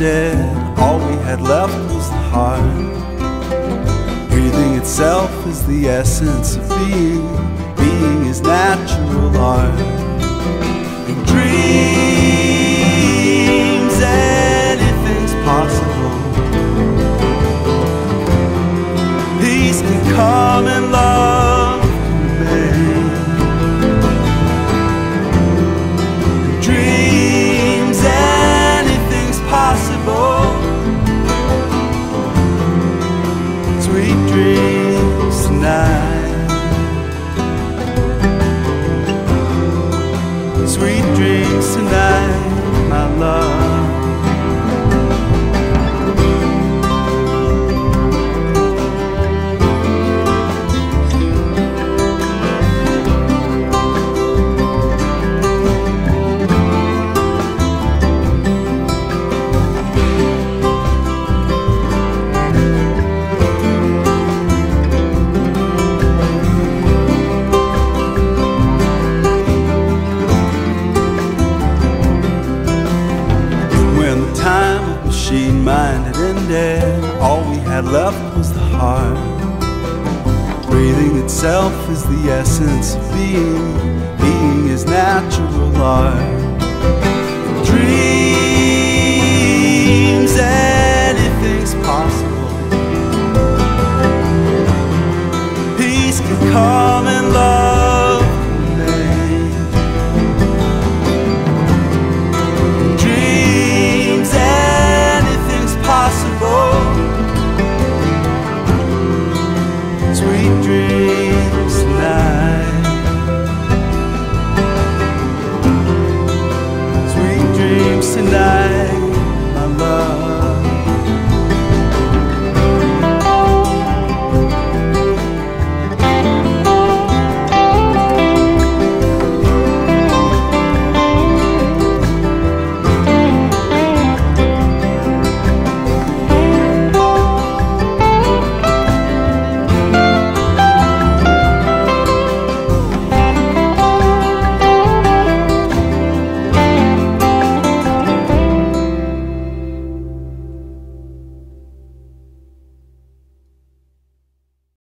ended, all we had left was the heart. Breathing itself is the essence of being. Being is natural art. In dreams, anything's possible. Peace can come and love can vanish. In dreams, anything's possible. Sweet dreams tonight. Sweet dreams tonight, my love. Mind had ended, all we had left was the heart. Breathing itself is the essence of being. Being is natural art.